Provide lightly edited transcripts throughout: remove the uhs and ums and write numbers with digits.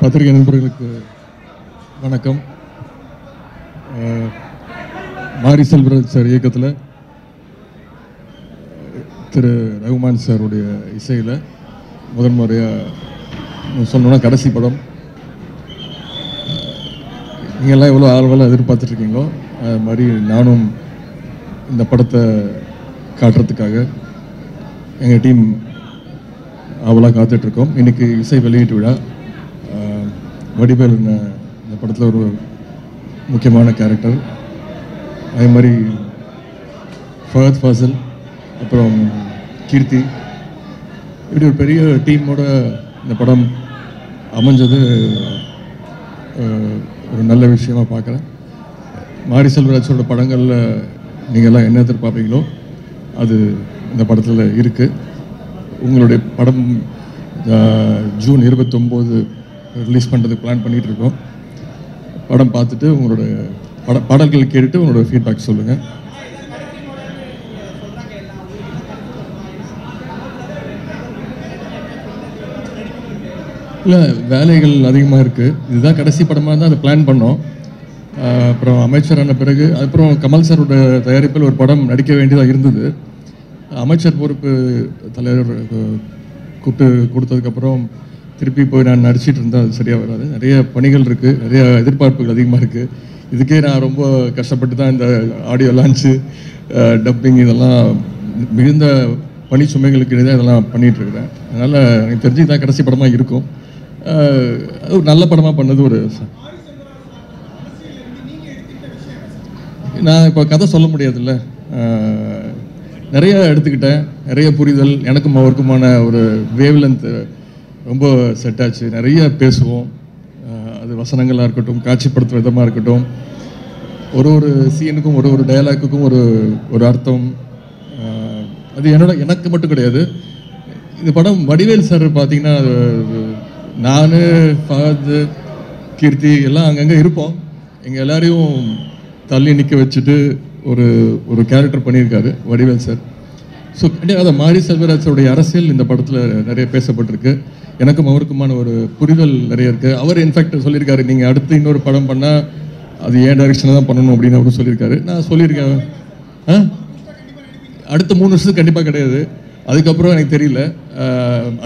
பத்திரிகை நண்பர்களுக்கு வணக்கம். மாரிசெல்வராஜ் சார் இயக்கத்தில் திரு ரகுமான் சாருடைய இசையில் முதன் முறையாக சொன்னோன்னா கடைசி படம். நீங்கள்லாம் எவ்வளோ ஆர்வலாக எதிர்பார்த்துட்ருக்கீங்களோ அது மாதிரி நானும் இந்த படத்தை காட்டுறதுக்காக எங்கள் டீம் ஆவலாக காத்துட்ருக்கோம். இன்றைக்கி இசை வெளியீட்டு விழா. வடிவேல் இந்த படத்தில் ஒரு முக்கியமான கேரக்டர். அதே மாதிரி ஃபஹத் ஃபாசில், அப்புறம் கீர்த்தி, இப்படி ஒரு பெரிய டீமோட இந்த படம் அமைஞ்சது ஒரு நல்ல விஷயமாக பார்க்குறேன். மாரிசெல்வராஜோட படங்களில் நீங்கள்லாம் என்ன எதிர்பார்ப்பீங்களோ அது இந்த படத்தில் இருக்குது. உங்களுடைய படம் ஜூன் 29 ரிலீஸ் பண்ணுறதுக்கு பிளான் பண்ணிகிட்ருக்கோம். படம் பார்த்துட்டு உங்களோட பாடல்களை கேட்டுட்டு உங்களோட ஃபீட்பேக் சொல்லுங்கள். இல்லை, வேலைகள் அதிகமாக இருக்குது. இதுதான் கடைசி படமாக இருந்தால் அதை பிளான் பண்ணோம். அப்புறம் அமைச்சரான பிறகு அப்புறம் கமல் சாரோட தயாரிப்பில் ஒரு படம் நடிக்க வேண்டியதாக இருந்தது. அமைச்சர் பொறுப்பு தலைவர் கூப்பிட்டு கொடுத்ததுக்கப்புறம் திருப்பி போய் நான் நடிச்சிட்டு இருந்தால் அது சரியாக வராது. நிறைய பணிகள் இருக்குது, நிறைய எதிர்பார்ப்புகள் அதிகமாக இருக்குது. இதுக்கே நான் ரொம்ப கஷ்டப்பட்டு தான் இந்த ஆடியோ லான்ச்சு, டப்பிங், இதெல்லாம் மிகுந்த பணி சுமைகளுக்கு இடையே இதெல்லாம் பண்ணிகிட்ருக்கிறேன். அதனால் எனக்கு தெரிஞ்சு தான் கடைசி படமாக இருக்கும். அது ஒரு நல்ல படமாக பண்ணது. ஒரு நான் இப்போ கதை சொல்ல முடியாதுல்ல, நிறைய எடுத்துக்கிட்டேன், நிறைய புரிதல் எனக்கும் அவருக்குமான ஒரு வேவ்லென்த் ரொம்ப செட் ஆச்சு. நிறைய பேசுவோம், அது வசனங்களாக இருக்கட்டும், காட்சிப்படுத்தும் விதமாக இருக்கட்டும், ஒரு ஒரு சீனுக்கும் ஒரு ஒரு டயலாக்குக்கும் ஒரு ஒரு அர்த்தம். அது எனக்கு மட்டும் கிடையாது. இந்த படம் வடிவேல் சார் பார்த்திங்கன்னா, நான், ஃபஹத், கீர்த்தி எல்லாம் அங்கங்கே இருப்போம். எங்கள் எல்லோரையும் தள்ளி நிற்க வச்சுட்டு ஒரு ஒரு கேரக்டர் பண்ணியிருக்காரு வடிவேல் சார். ஸோ அதை மாரிசெல்வராஜோடைய அரசியல் இந்த படத்தில் நிறைய பேசப்பட்டிருக்கு. எனக்கும் அவருக்குமான ஒரு புரிதல் நிறைய இருக்குது. அவர் இன்ஃபேக்ட் சொல்லியிருக்காரு, நீங்கள் அடுத்து இன்னொரு படம் பண்ணால் அது ஏன் டைரக்ஷனில் தான் பண்ணணும் அப்படின்னு அவரும் சொல்லியிருக்காரு. நான் சொல்லியிருக்கேன், அடுத்த 3 வருஷத்துக்கு கண்டிப்பாக கிடையாது, அதுக்கப்புறம் எனக்கு தெரியல,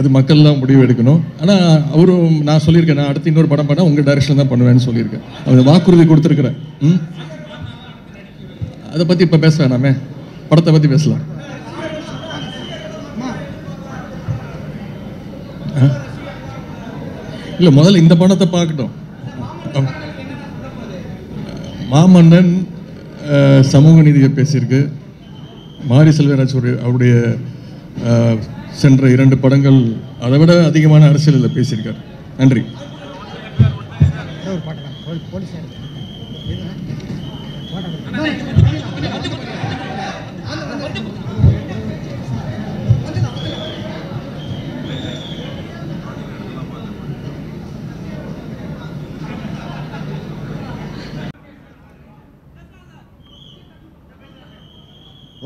அது மக்கள் தான் முடிவு எடுக்கணும். ஆனால் அவரும், நான் சொல்லியிருக்கேன், நான் அடுத்து இன்னொரு படம் பண்ணால் உங்கள் டைரக்ஷன் தான் பண்ணுவேன்னு சொல்லியிருக்கேன். அந்த வாக்குறுதி கொடுத்துருக்குறேன். அதை பற்றி இப்போ பேச வேணாமே, படத்தை பற்றி பேசலாம். இல்லை, முதல்ல இந்த படத்தை பார்க்கட்டும். மாமன்னன் சமூக நீதியை பேசியிருக்கு. மாரிசெல்வராஜ் அவருடைய சென்ற 2 படங்கள் அதை விட அதிகமான அரசியலில் பேசியிருக்கார். நன்றி.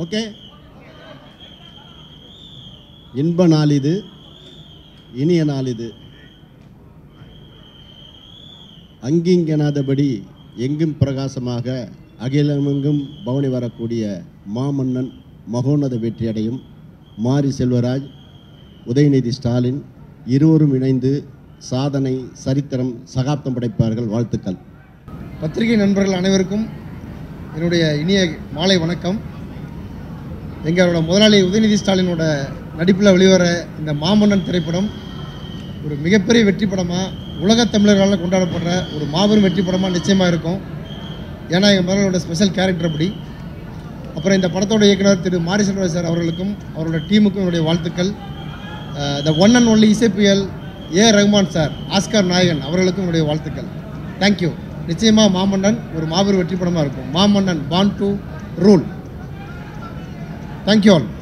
ஓகே, இன்ப நாள் இது, இனிய நாள் இது. அங்கிங்கெனாதபடி எங்கும் பிரகாசமாக அகிலமெங்கும் பவனி வரக்கூடிய மாமன்னன் மகோன்னத வெற்றியடையும். மாரிசெல்வராஜ், உதயநிதி ஸ்டாலின் இருவரும் இணைந்து சாதனை, சரித்திரம், சகாப்தம் படைப்பார்கள். வாழ்த்துக்கள். பத்திரிகை நண்பர்கள் அனைவருக்கும் என்னுடைய இனிய மாலை வணக்கம். எங்களோட முதலாளி உதயநிதி ஸ்டாலினோட நடிப்பில் வெளிவர இந்த மாமன்னன் திரைப்படம் ஒரு மிகப்பெரிய வெற்றி படமாக, உலகத் தமிழர்களால் கொண்டாடப்படுற ஒரு மாபெரும் வெற்றி படமாக நிச்சயமாக இருக்கும். ஏன்னா எங்கள் முதலாளோட ஸ்பெஷல் கேரக்டர் அப்படி. அப்புறம் இந்த படத்தோட இயக்குனர் திரு மாரிசெல்வராஜ் சார் அவர்களுக்கும் அவரோட டீமுக்கும் என்னுடைய வாழ்த்துக்கள். த ஒன் அண்ட் ஒன்லி இசைப்பியல் ஏ ரகுமான் சார், ஆஸ்கார் நாயகன் அவர்களுக்கும் என்னுடைய வாழ்த்துக்கள். தேங்க்யூ. நிச்சயமாக மாமன்னன் ஒரு மாபெரும் வெற்றி படமாக இருக்கும். Maamannan born to rule. Thank you all.